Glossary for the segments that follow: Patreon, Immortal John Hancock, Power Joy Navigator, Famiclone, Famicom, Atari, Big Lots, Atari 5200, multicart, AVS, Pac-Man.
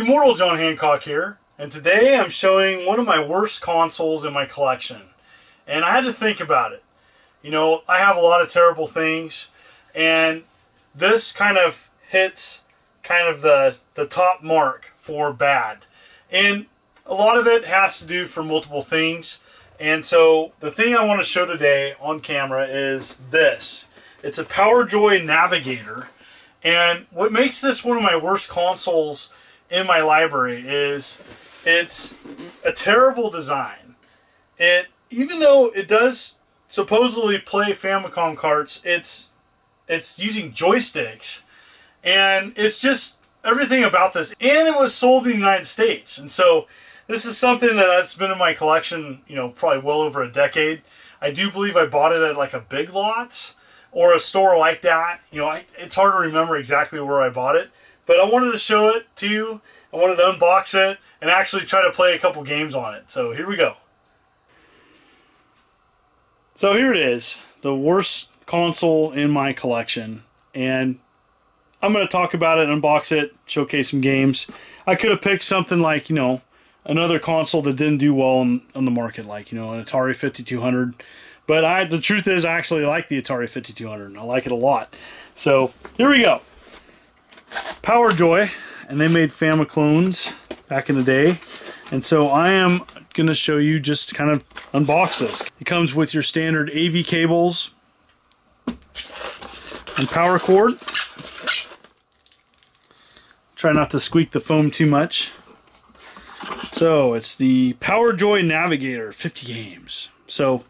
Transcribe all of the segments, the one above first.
Immortal John Hancock here, and today I'm showing one of my worst consoles in my collection. And I had to think about it. You know, I have a lot of terrible things, and this kind of hits kind of the top mark for bad. And a lot of it has to do for multiple things. And so the thing I want to show today on camera is this. It's a Power Joy Navigator. And what makes this one of my worst consoles in my library is it's a terrible design. Even though it does supposedly play Famicom carts, it's using joysticks, and it's just everything about this. And it was sold in the United States, and so this is something that's been in my collection, you know, probably well over a decade. I do believe I bought it at like a Big Lots or a store like that. You know, it's hard to remember exactly where I bought it, but I wanted to show it to you. I wanted to unbox it and actually try to play a couple games on it. So here we go. So here it is, the worst console in my collection, and I'm going to talk about it, unbox it, showcase some games. I could have picked something like, you know, another console that didn't do well on the market, like, you know, an Atari 5200. But the truth is, I actually like the Atari 5200, and I like it a lot. So here we go. Power Joy, and they made Famiclones back in the day. And so I am going to show you just kind of unbox this. It comes with your standard AV cables and power cord. Try not to squeak the foam too much. So it's the Power Joy Navigator, 50 games. So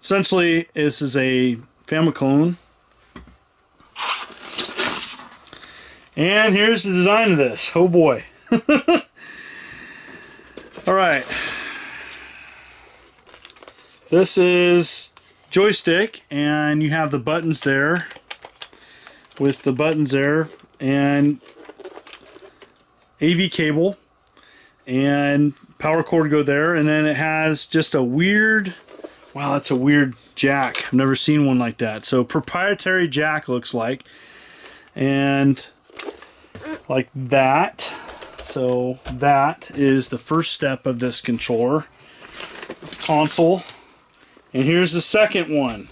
essentially this is a Famiclone. And here's the design of this. Oh boy. Alright. This is joystick, and you have the buttons there. With the buttons there and AV cable and power cord go there, and then it has just a weird, wow, that's a weird jack. I've never seen one like that. So proprietary jack, looks like, and like that. So that is the first step of this controller console, and here's the second one,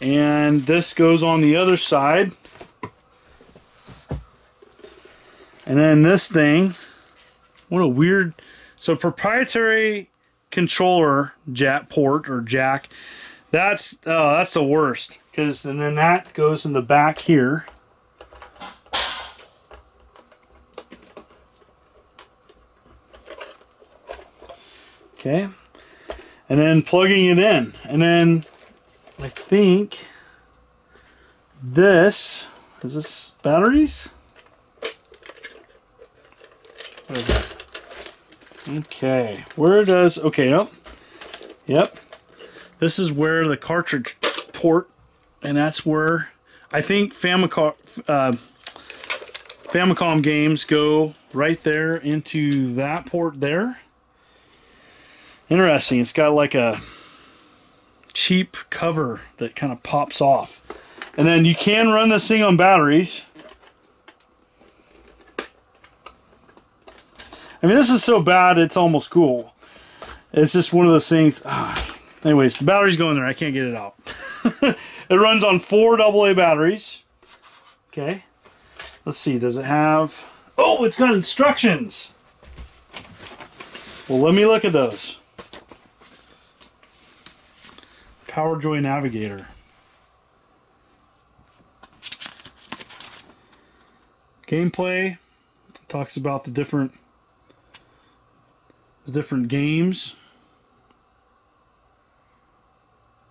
and this goes on the other side, and then this thing. What a weird, so proprietary controller jack port or jack. That's the worst, because and then that goes in the back here. Okay, and then plugging it in, and then I think this is this batteries. Okay, where does, okay, oh, yep, this is where the cartridge port, and that's where I think Famicom games go right there into that port there. Interesting, it's got like a cheap cover that kind of pops off. And then you can run this thing on batteries. I mean, this is so bad, it's almost cool. It's just one of those things. Anyways, the batteries go in there. I can't get it out. It runs on 4 AA batteries. Okay. Let's see. Does it have... Oh, it's got instructions. Well, let me look at those. Power Joy Navigator. Gameplay. It talks about the different games,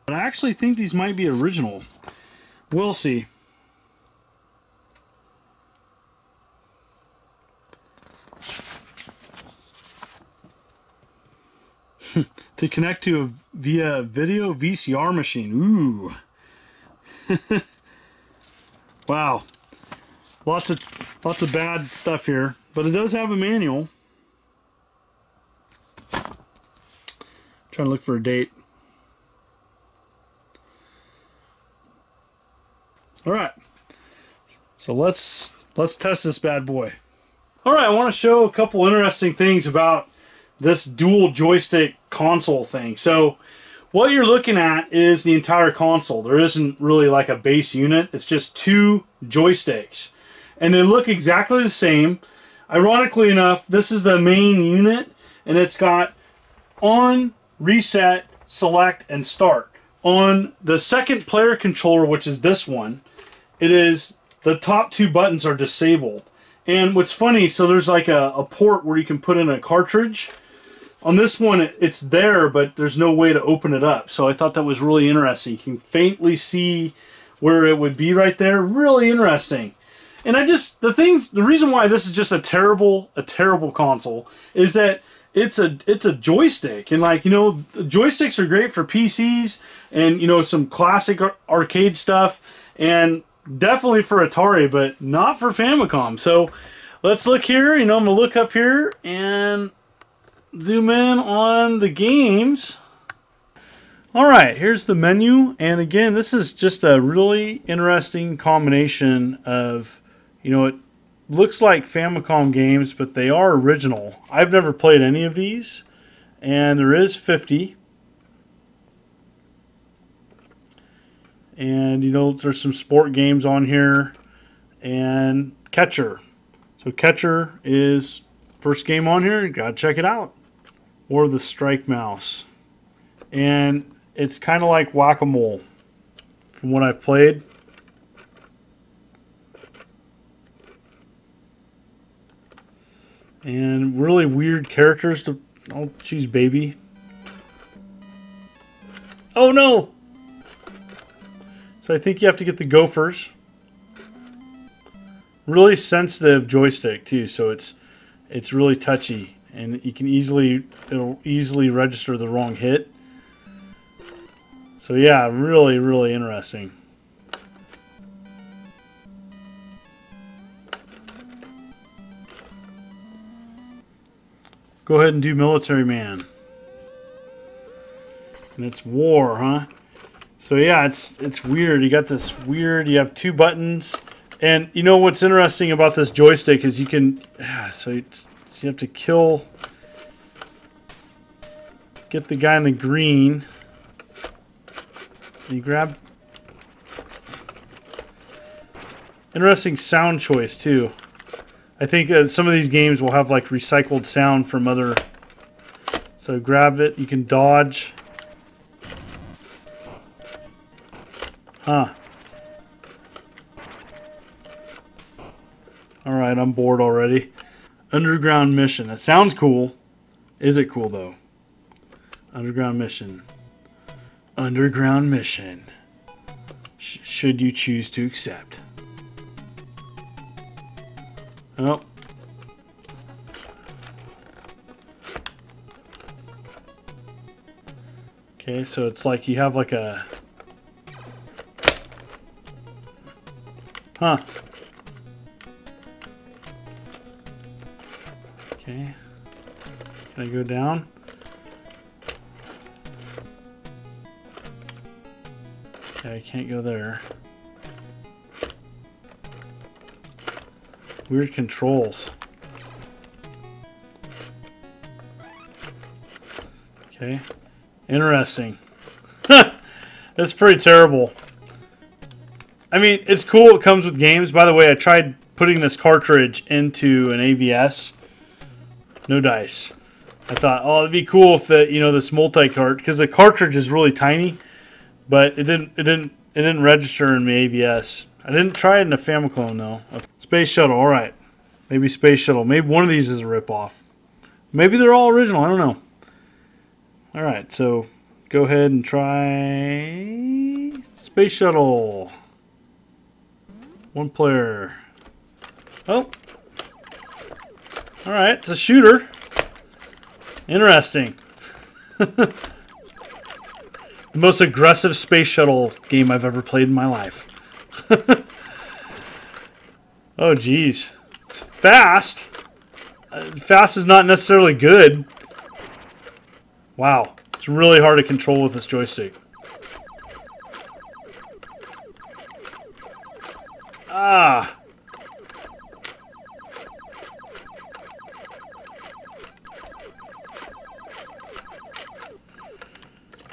but I actually think these might be original. We'll see. To connect to via video VCR machine. Ooh. Wow. Lots of bad stuff here, but it does have a manual. Trying to look for a date. All right, so let's test this bad boy. Alright, I want to show a couple interesting things about this dual joystick console thing. So what you're looking at is the entire console. There isn't really like a base unit. It's just two joysticks. And they look exactly the same. Ironically enough, this is the main unit, and it's got on, reset, select, and start. On the second player controller, which is this one, it is the top two buttons are disabled. And what's funny, so there's like a port where you can put in a cartridge. On this one, it's there, but there's no way to open it up. So I thought that was really interesting. You can faintly see where it would be right there. Really interesting. And I just, the reason why this is just a terrible console is that it's a joystick. And like, you know, joysticks are great for PCs and, you know, some classic arcade stuff and definitely for Atari, but not for Famicom. So let's look here. You know, I'm gonna look up here and zoom in on the games. All right, here's the menu. And again, this is just a really interesting combination of, you know, it looks like Famicom games, but they are original. I've never played any of these, and there is 50. And, you know, there's some sport games on here, and Catcher. So Catcher is first game on here. You gotta check it out. Or the Strike Mouse. And it's kind of like Whack-A-Mole from what I've played. And really weird characters to... Oh, geez, baby. Oh, no! So I think you have to get the Gophers. Really sensitive joystick, too. So it's really touchy. And you can easily... It'll easily register the wrong hit. So, yeah, really, really interesting. Go ahead and do Military Man. And it's war, huh? So yeah, it's weird. You got this weird, you have two buttons. And you know what's interesting about this joystick is you can, so you have to kill, get the guy in the green. And you grab. Interesting sound choice too. I think some of these games will have like recycled sound from other. So grab it, you can dodge. Huh. Alright, I'm bored already. Underground Mission. That sounds cool. Is it cool though? Underground Mission. Underground Mission. Should you choose to accept. Oh. Okay, so it's like you have like a... Huh. Okay. Can I go down? Okay, I can't go there. Weird controls. Okay. Interesting. That's pretty terrible. I mean, it's cool it comes with games. By the way, I tried putting this cartridge into an AVS. No dice. I thought, oh, it'd be cool if the, you know, this multi-cart, because the cartridge is really tiny, but it didn't register in my AVS. I didn't try it in a Famiclone though. Space Shuttle, all right. Maybe Space Shuttle. Maybe one of these is a ripoff. Maybe they're all original. I don't know. All right, so go ahead and try Space Shuttle. One player. Oh. All right, it's a shooter. Interesting. The most aggressive Space Shuttle game I've ever played in my life. Oh geez, it's fast. Fast is not necessarily good. Wow, it's really hard to control with this joystick. Ah.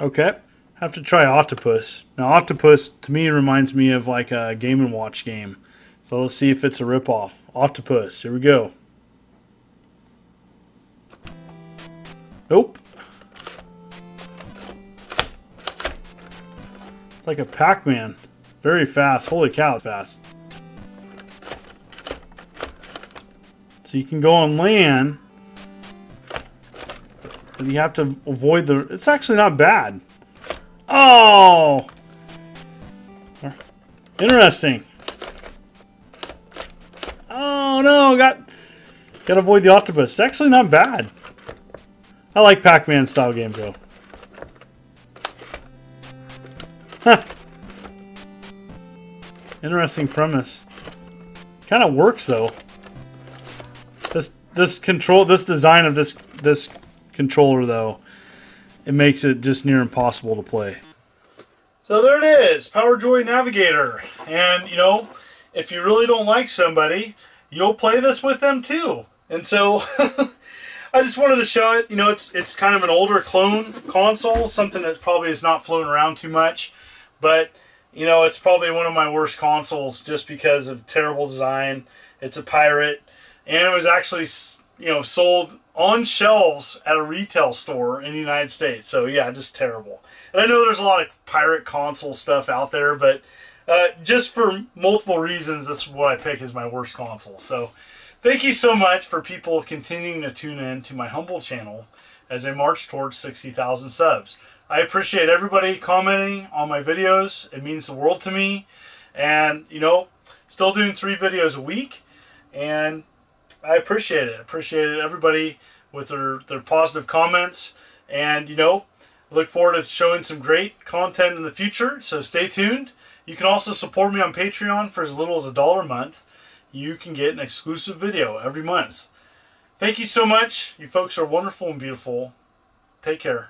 Okay. Have to try Octopus. Now, Octopus, to me, reminds me of like a Game & Watch game. So let's see if it's a ripoff. Octopus, here we go. Nope. It's like a Pac-Man. Very fast. Holy cow, fast. So you can go on land, but you have to avoid the... It's actually not bad. Oh! Interesting. Oh no, gotta avoid the octopus. It's actually not bad. I like Pac-Man style games though. Huh. Interesting premise. Kind of works though. This design of this controller though, it makes it just near impossible to play. So there it is, Power Joy Navigator. And you know, if you really don't like somebody, you'll play this with them too. And so I just wanted to show it. You know, it's kind of an older clone console, something that probably is not floating around too much, but you know, it's probably one of my worst consoles just because of terrible design. It's a pirate, and it was actually, you know, sold on shelves at a retail store in the United States. So yeah, just terrible. And I know there's a lot of pirate console stuff out there, but just for multiple reasons, this is what I pick as my worst console. So thank you so much for people continuing to tune in to my humble channel as I march towards 60,000 subs. I appreciate everybody commenting on my videos. It means the world to me. And you know, still doing 3 videos a week, and I appreciate it. I appreciate everybody with their positive comments, and you know, look forward to showing some great content in the future. So stay tuned. You can also support me on Patreon for as little as $1 a month. You can get an exclusive video every month. Thank you so much. You folks are wonderful and beautiful. Take care.